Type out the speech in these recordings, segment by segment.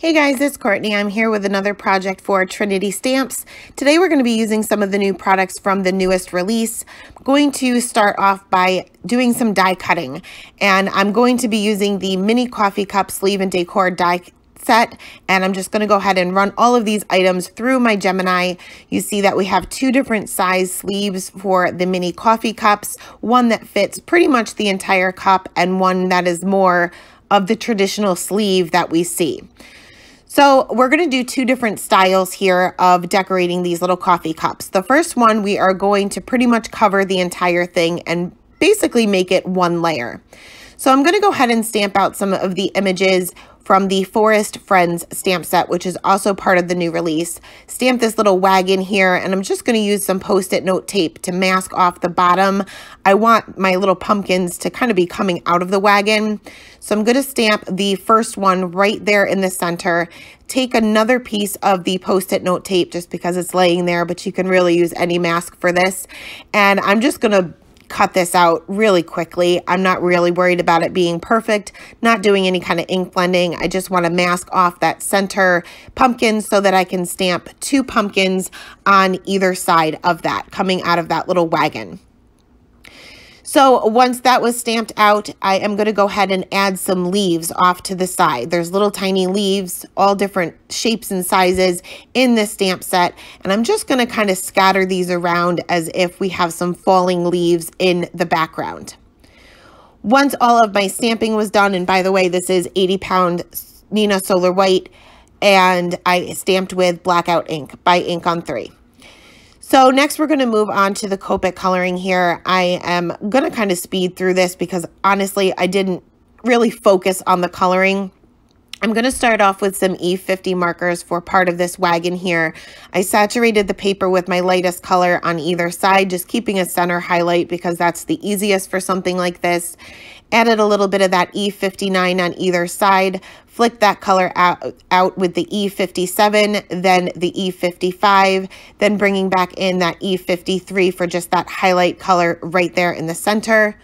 Hey guys, it's Courtney. I'm here with another project for Trinity Stamps. Today we're going to be using some of the new products from the newest release. I'm going to start off by doing some die cutting, and I'm going to be using the Mini Coffee Cup Sleeve and Decor Die Set, and I'm just going to go ahead and run all of these items through my Gemini. You see that we have two different size sleeves for the mini coffee cups, one that fits pretty much the entire cup and one that is more of the traditional sleeve that we see. So we're going to do two different styles here of decorating these little coffee cups. The first one, we are going to pretty much cover the entire thing and basically make it one layer. So I'm going to go ahead and stamp out some of the images from the Forest Friends Stamp Set, which is also part of the new release. Stamp this little wagon here, and I'm just going to use some Post-it note tape to mask off the bottom. I want my little pumpkins to kind of be coming out of the wagon. So I'm going to stamp the first one right there in the center. Take another piece of the Post-it note tape just because it's laying there, but you can really use any mask for this. And I'm just going to cut this out really quickly. I'm not really worried about it being perfect, not doing any kind of ink blending. I just want to mask off that center pumpkin so that I can stamp two pumpkins on either side of that, coming out of that little wagon. So once that was stamped out, I am going to go ahead and add some leaves off to the side. There's little tiny leaves, all different shapes and sizes in this stamp set. And I'm just going to kind of scatter these around as if we have some falling leaves in the background. Once all of my stamping was done, and by the way, this is 80-pound Nina Solar White, and I stamped with Blackout Ink by Ink on 3. So next we're going to move on to the Copic coloring here. I am going to kind of speed through this because honestly, I didn't really focus on the coloring. I'm going to start off with some E50 markers for part of this wagon here. I saturated the paper with my lightest color on either side, just keeping a center highlight because that's the easiest for something like this. Added a little bit of that E59 on either side, flicked that color out with the E57, then the E55, then bringing back in that E53 for just that highlight color right there in the center.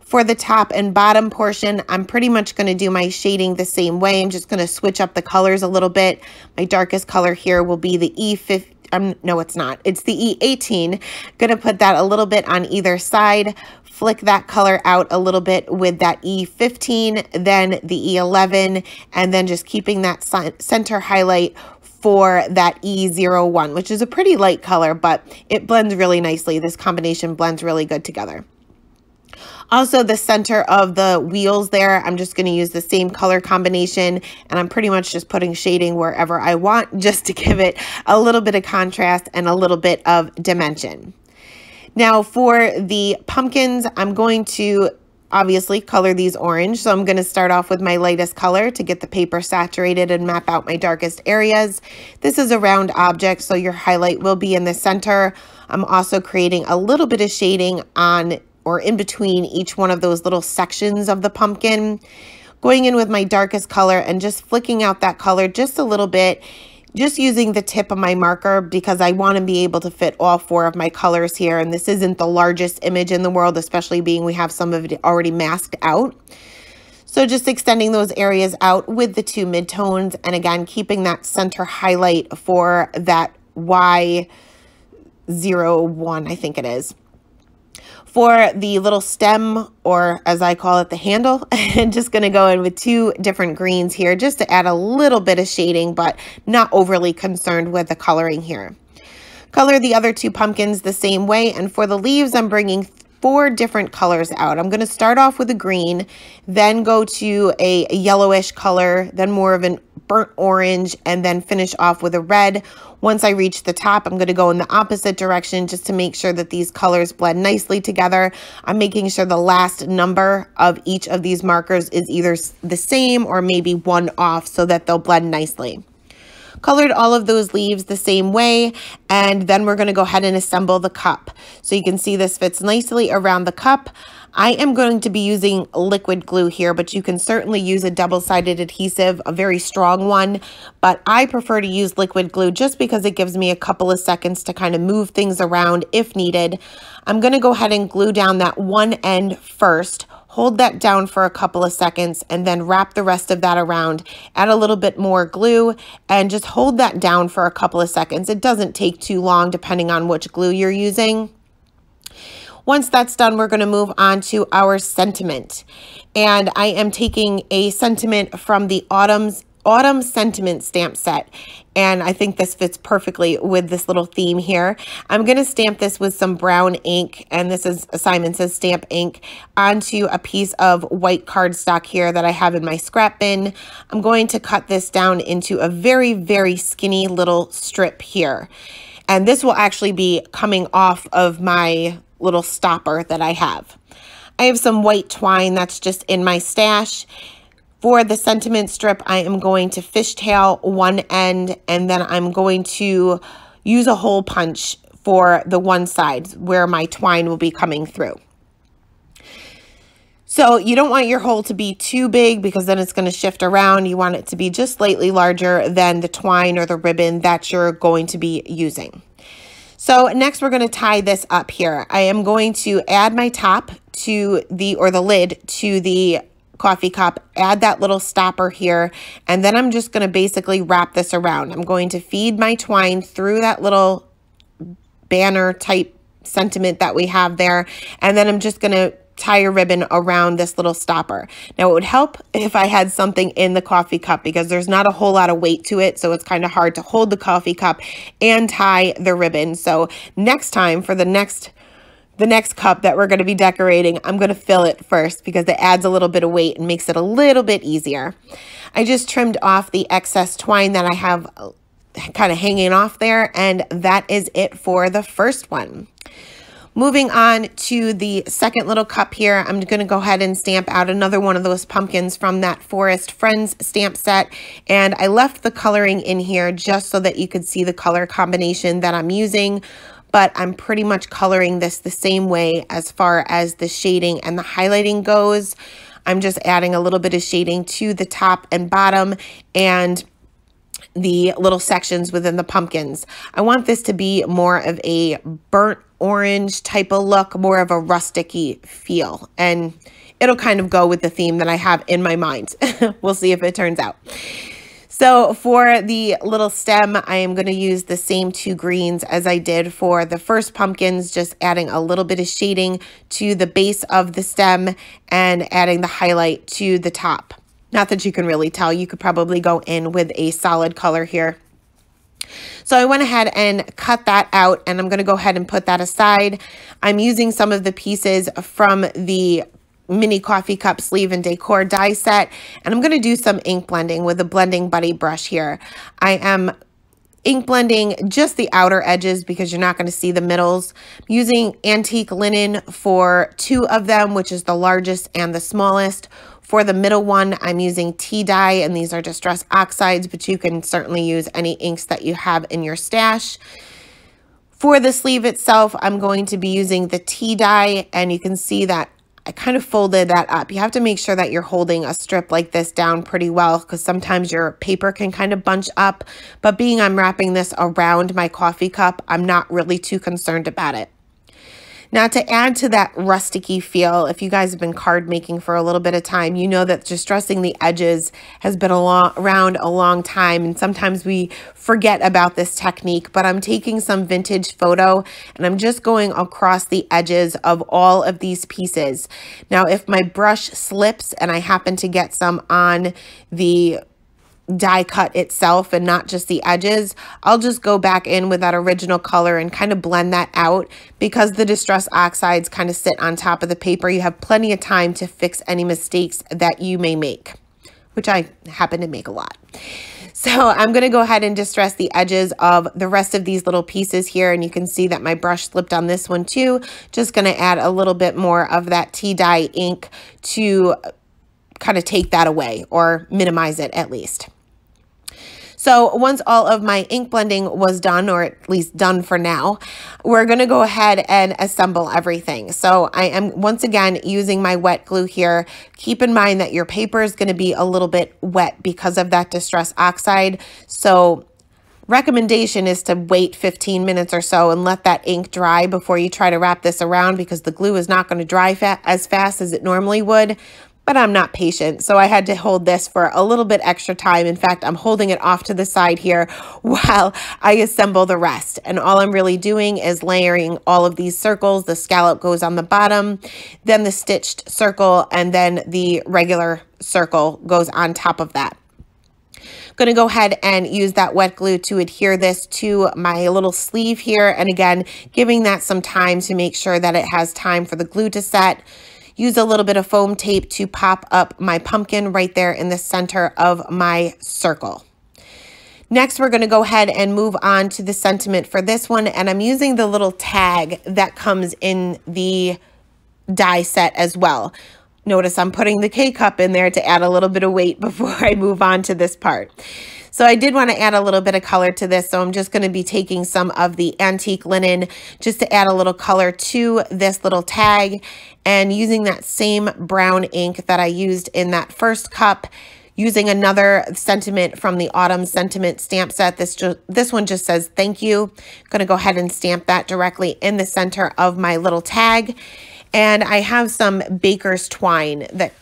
For the top and bottom portion, I'm pretty much going to do my shading the same way. I'm just going to switch up the colors a little bit. My darkest color here will be the E50. No, it's not. It's the E18. Going to put that a little bit on either side. Flick that color out a little bit with that E15, then the E11, and then just keeping that center highlight for that E01, which is a pretty light color, but it blends really nicely. This combination blends really good together. Also, the center of the wheels there, I'm just going to use the same color combination, and I'm pretty much just putting shading wherever I want just to give it a little bit of contrast and a little bit of dimension. Now for the pumpkins, I'm going to obviously color these orange. So I'm going to start off with my lightest color to get the paper saturated and map out my darkest areas. This is a round object, so your highlight will be in the center. I'm also creating a little bit of shading on or in between each one of those little sections of the pumpkin. Going in with my darkest color and just flicking out that color just a little bit, just using the tip of my marker because I want to be able to fit all four of my colors here. And this isn't the largest image in the world, especially being we have some of it already masked out. So just extending those areas out with the two midtones, and again, keeping that center highlight for that Y01, I think it is. For the little stem, or as I call it, the handle, I'm just going to go in with two different greens here just to add a little bit of shading, but not overly concerned with the coloring here. Color the other two pumpkins the same way, and for the leaves, I'm bringing four different colors out. I'm going to start off with a green, then go to a yellowish color, then more of an burnt orange, and then finish off with a red. Once I reach the top, I'm going to go in the opposite direction just to make sure that these colors blend nicely together. I'm making sure the last number of each of these markers is either the same or maybe one off so that they'll blend nicely. Colored all of those leaves the same way, and then we're going to go ahead and assemble the cup. So you can see this fits nicely around the cup. I am going to be using liquid glue here, but you can certainly use a double-sided adhesive, a very strong one, but I prefer to use liquid glue just because it gives me a couple of seconds to kind of move things around if needed. I'm going to go ahead and glue down that one end first, hold that down for a couple of seconds, and then wrap the rest of that around. Add a little bit more glue and just hold that down for a couple of seconds. It doesn't take too long depending on which glue you're using. Once that's done, we're going to move on to our sentiment. And I am taking a sentiment from the Autumn Sentiment Stamp Set. And I think this fits perfectly with this little theme here. I'm going to stamp this with some brown ink, and this is Simon Says Stamp Ink, onto a piece of white cardstock here that I have in my scrap bin. I'm going to cut this down into a very, very skinny little strip here. And this will actually be coming off of my little stopper that I have. I have some white twine that's just in my stash. For the sentiment strip, I am going to fishtail one end, and then I'm going to use a hole punch for the one side where my twine will be coming through. So you don't want your hole to be too big because then it's going to shift around. You want it to be just slightly larger than the twine or the ribbon that you're going to be using. So next we're going to tie this up here. I am going to add my top to the, or the lid to the coffee cup, add that little stopper here, and then I'm just going to basically wrap this around. I'm going to feed my twine through that little banner type sentiment that we have there, and then I'm just going to tie a ribbon around this little stopper. Now, it would help if I had something in the coffee cup because there's not a whole lot of weight to it, so it's kind of hard to hold the coffee cup and tie the ribbon. So next time for the next cup that we're going to be decorating, I'm going to fill it first because it adds a little bit of weight and makes it a little bit easier. I just trimmed off the excess twine that I have kind of hanging off there, and that is it for the first one. Moving on to the second little cup here, I'm going to go ahead and stamp out another one of those pumpkins from that Forest Friends stamp set. And I left the coloring in here just so that you could see the color combination that I'm using, but I'm pretty much coloring this the same way as far as the shading and the highlighting goes. I'm just adding a little bit of shading to the top and bottom and the little sections within the pumpkins. I want this to be more of a burnt orange type of look, more of a rustic-y feel, and it'll kind of go with the theme that I have in my mind. We'll see if it turns out. So for the little stem, I am going to use the same two greens as I did for the first pumpkins, just adding a little bit of shading to the base of the stem and adding the highlight to the top. Not that you can really tell, you could probably go in with a solid color here. So I went ahead and cut that out, and I'm going to go ahead and put that aside. I'm using some of the pieces from the Mini Coffee Cup Sleeve and Decor Die Set, and I'm going to do some ink blending with a Blending Buddy brush here. I am ink blending just the outer edges because you're not going to see the middles. I'm using antique linen for two of them, which is the largest and the smallest. For the middle one, I'm using tea dye, and these are distress oxides, but you can certainly use any inks that you have in your stash. For the sleeve itself, I'm going to be using the tea dye, and you can see that I kind of folded that up. You have to make sure that you're holding a strip like this down pretty well because sometimes your paper can kind of bunch up, but being I'm wrapping this around my coffee cup, I'm not really too concerned about it. Now, to add to that rusticy feel, if you guys have been card making for a little bit of time, you know that distressing the edges has been around a long time, and sometimes we forget about this technique, but I'm taking some vintage photo and I'm just going across the edges of all of these pieces. Now, if my brush slips and I happen to get some on the die cut itself and not just the edges, I'll just go back in with that original color and kind of blend that out. Because the distress oxides kind of sit on top of the paper, you have plenty of time to fix any mistakes that you may make, which I happen to make a lot. So I'm going to go ahead and distress the edges of the rest of these little pieces here, and you can see that my brush slipped on this one too. Just going to add a little bit more of that tea dye ink to kind of take that away or minimize it at least. So once all of my ink blending was done, or at least done for now, we're going to go ahead and assemble everything. So I am once again using my wet glue here. Keep in mind that your paper is going to be a little bit wet because of that distress oxide. So Recommendation is to wait 15 minutes or so and let that ink dry before you try to wrap this around, because the glue is not going to dry as fast as it normally would. But I'm not patient, so I had to hold this for a little bit extra time. In fact, I'm holding it off to the side here while I assemble the rest. And all I'm really doing is layering all of these circles. The scallop goes on the bottom, then the stitched circle, and then the regular circle goes on top of that. Going to go ahead and use that wet glue to adhere this to my little sleeve here. And again, giving that some time to make sure that it has time for the glue to set. Use a little bit of foam tape to pop up my pumpkin right there in the center of my circle. Next, we're going to go ahead and move on to the sentiment for this one. And I'm using the little tag that comes in the die set as well. Notice I'm putting the K-cup in there to add a little bit of weight before I move on to this part. So I did want to add a little bit of color to this, so I'm just going to be taking some of the antique linen just to add a little color to this little tag, and using that same brown ink that I used in that first cup, using another sentiment from the Autumn Sentiment Stamp Set. This one just says, thank you. I'm going to go ahead and stamp that directly in the center of my little tag. And I have some baker's twine that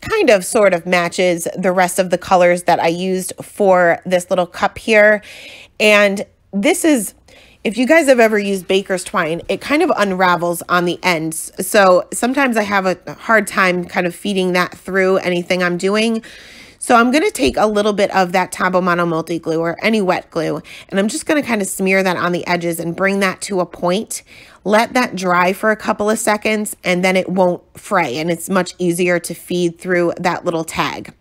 kind of sort of matches the rest of the colors that I used for this little cup here. And this is, if you guys have ever used baker's twine, it kind of unravels on the ends. So sometimes I have a hard time kind of feeding that through anything I'm doing. So I'm going to take a little bit of that Tombow Mono Multi Glue or any wet glue, and I'm just going to kind of smear that on the edges and bring that to a point. Let that dry for a couple of seconds, and then it won't fray, and it's much easier to feed through that little tag.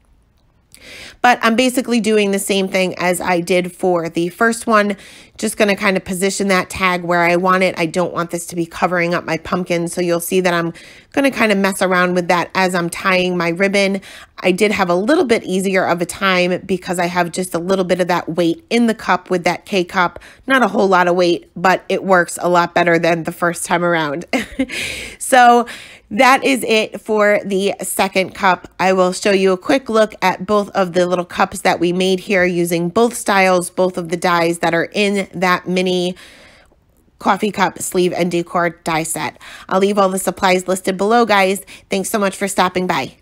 But I'm basically doing the same thing as I did for the first one, just going to kind of position that tag where I want it. I don't want this to be covering up my pumpkin, so you'll see that I'm going to kind of mess around with that as I'm tying my ribbon. I did have a little bit easier of a time because I have just a little bit of that weight in the cup with that K-cup. Not a whole lot of weight, but it works a lot better than the first time around. So that is it for the second cup. I will show you a quick look at both of the little cups that we made here using both styles, both of the dies that are in that mini coffee cup sleeve and decor die set. I'll leave all the supplies listed below, guys. Thanks so much for stopping by.